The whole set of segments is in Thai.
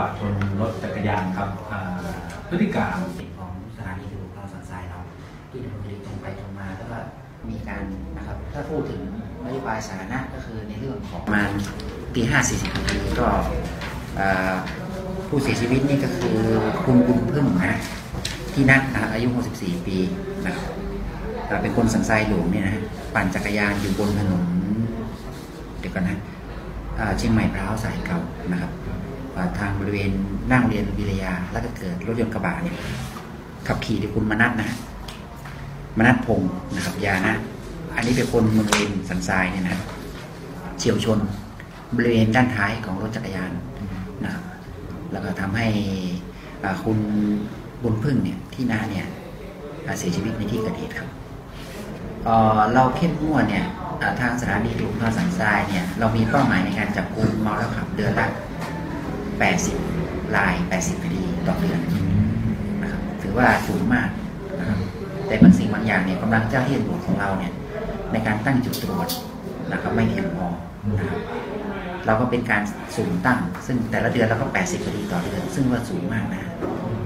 ปะชนรถจักรยานครับพฤติกรรมของสถานีตำรวจเราสันทรายเราที่ดำเนินคดีตรงไปตรงมาแล้วก็มีการนะครับถ้าพูดถึงนโยบายสาธารณะก็คือในเรื่องของประมาณตี 5:40 นาทีก็ผู้เสียชีวิตนี่ก็คือคุณบุญพึ่งนะที่นัดอายุ 64 ปีนะครับเป็นคนสันทรายหลวงเนี่ยนะปั่นจักรยานอยู่บนถนนเดี๋ยวกันนะเชียงใหม่พร้าวสายเก่านะครับทางบริเวณหน้าโรงเรียนวิทยาแล้วก็เกิดรถยนต์กระบะเนี่ยขับขี่โดยคุณมนัสพงศ์นะครับยานะอันนี้เป็นคนบริเวณสันทรายเนี่ยนะเฉี่ยวชนบริเวณด้านท้ายของรถจักรยานนะครับแล้วก็ทำให้คุณบุญพึ่งเนี่ยที่น้าเนี่ยเสียชีวิตในที่เกิดเหตุครับเราเข้มงวดเนี่ยทางสถานีตำรวจภูธรสันทรายเนี่ยเรามีเป้าหมายในการจับกุมเมาแล้วขับเดือนละ80 ราย 80 คดีต่อเดือนนะครับถือว่าสูงมากนะครับแต่บางสิ่งบางอย่างเนี่ยกำลังเจ้าที่ตำรวจของเราเนี่ยในการตั้งจุดตรวจนะครับไม่เพียงพอนะครับเราก็เป็นการสุ่มตั้งซึ่งแต่ละเดือนเราก็80 คดีต่อเดือนซึ่งว่าสูงมากนะ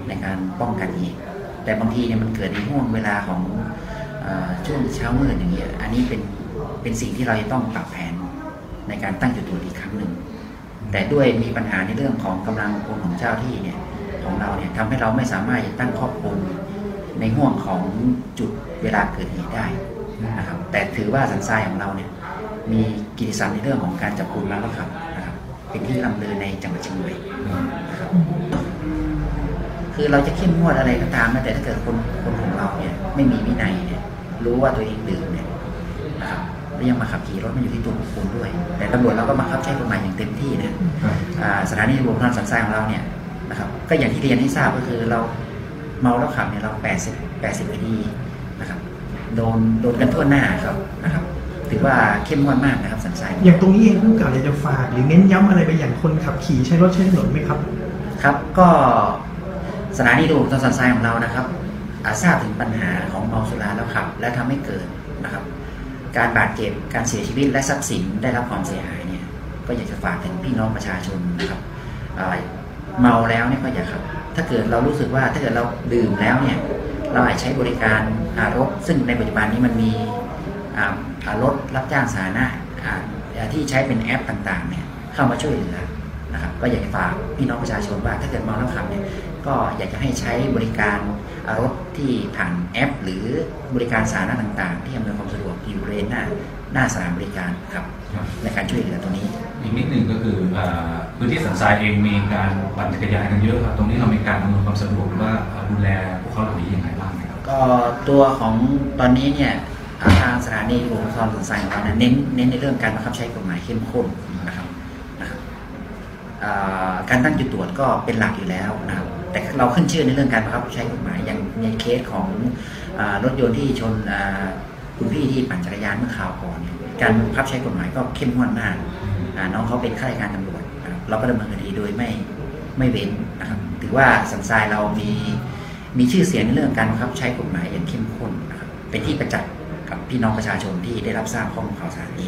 ในการป้องกันเหตุแต่บางทีเนี่ยมันเกิดในห่วงเวลาของช่วงเช้ามืดอย่างเงี้ยอันนี้เป็นสิ่งที่เราจะต้องปรับแผนในการตั้งจุดตรวจอีกครั้งหนึ่งแต่ด้วยมีปัญหาในเรื่องของกำลังพลของเจ้าที่เนี่ยของเราเนี่ยทำให้เราไม่สามารถจะตั้งครอบคลุมในห่วงของจุดเวลาเกิดเหตุได้นะครับแต่ถือว่าสันทรายของเราเนี่ยมีกิจสันในเรื่องของการจับกุมแล้วครับนะครับเป็นที่ลำเลือในจังหวัดเชียงใหม่นะครับคือเราจะเข้มงวดอะไรก็ตามนะแต่ถ้าเกิดคนของเราเนี่ยไม่มีวินัยเนี่ยรู้ว่าตัวเองดื่มเนี่ยนะครับและยังมาขับขี่รถมันอยู่ที่ตัวบุคคลด้วยแต่ตำรวจเราก็มาขับใช้กฎหมายอย่างเต็มที่นะสถานีตำรวจภูธรสันทรายของเราเนี่ยนะครับก็อย่างที่เรียนให้ทราบก็คือเราเมาแล้วขับเนี่ยเรา80 คดีนะครับโดนกันทั่วหน้าครับนะครับถือว่าเข้มงวดมากนะครับสันทรายอย่างตรงนี้เองผู้กำกับจะฝากหรือเน้นย้ำอะไรไปอย่างคนขับขี่ใช้รถใช้ถนนไหมครับครับก็สถานีตำรวจภูธรสันทรายของเรานะครับทราบถึงปัญหาของเมาสุราแล้วขับและทำให้เกิดนะครับการบาดเจ็บการเสียชีวิตและทรัพย์สินได้รับความเสียหายเนี่ยก็อยากจะฝากถึงพี่น้องประชาชนนะครับเมาแล้วเนี่ยก็อย่าขับถ้าเกิดเรารู้สึกว่าถ้าเกิดเราดื่มแล้วเนี่ยเราอาจใช้บริการรถซึ่งในปัจจุบันนี้มันมีรถรับจ้างสาธารณะที่ใช้เป็นแอปต่างๆเนี่ยเข้ามาช่วยเหลือนะครับก็อยากจะฝากพี่น้องประชาชนว่าถ้าเกิดเมาแล้วขับเนี่ยก็อยากจะให้ใช้บริการรถที่ผ่านแอปหรือบริการสาธารณะต่างๆที่อำนวยความสะดวกอยู่เลนหน้าสถานบริการครับในการช่วยเหลือตรงนี้อีกนิดหนึ่งก็คือพื้นที่สันทรายเองมีการปั่นจักรยานกันเยอะครับตรงนี้เรามีการอำนวยความสะดวกหรือว่าดูแลพวกเขาเหล่านี้ยังไงบ้างครับก็ตัวของตอนนี้เนี่ยทางสถานีตำรวจภูธรสันทรายของเราเนี่ยเน้นในเรื่องการบังคับใช้กฎหมายเข้มข้นนะครับการตั้งจุดตรวจก็เป็นหลักอยู่แล้วนะครับแต่เราขึ้นชื่อในเรื่องการบังคับใช้กฎหมายอย่างในเคสของรถยนต์ที่ชนคุณพี่ที่ปั่นจักรยานเมื่อข่าวก่อนการบังคับใช้กฎหมายก็เข้มงวดมากน้องเขาเป็นข้าราชการตำรวจเราก็ดำเนินคดีโดยไม่เว้นนะครับถือว่าสันทรายเรามีชื่อเสียงในเรื่องการบังคับใช้กฎหมายอย่างเข้มข้นนะครับเป็นที่ประจักษ์กับพี่น้องประชาชนที่ได้รับทราบข้อมูลข่าวสารนี้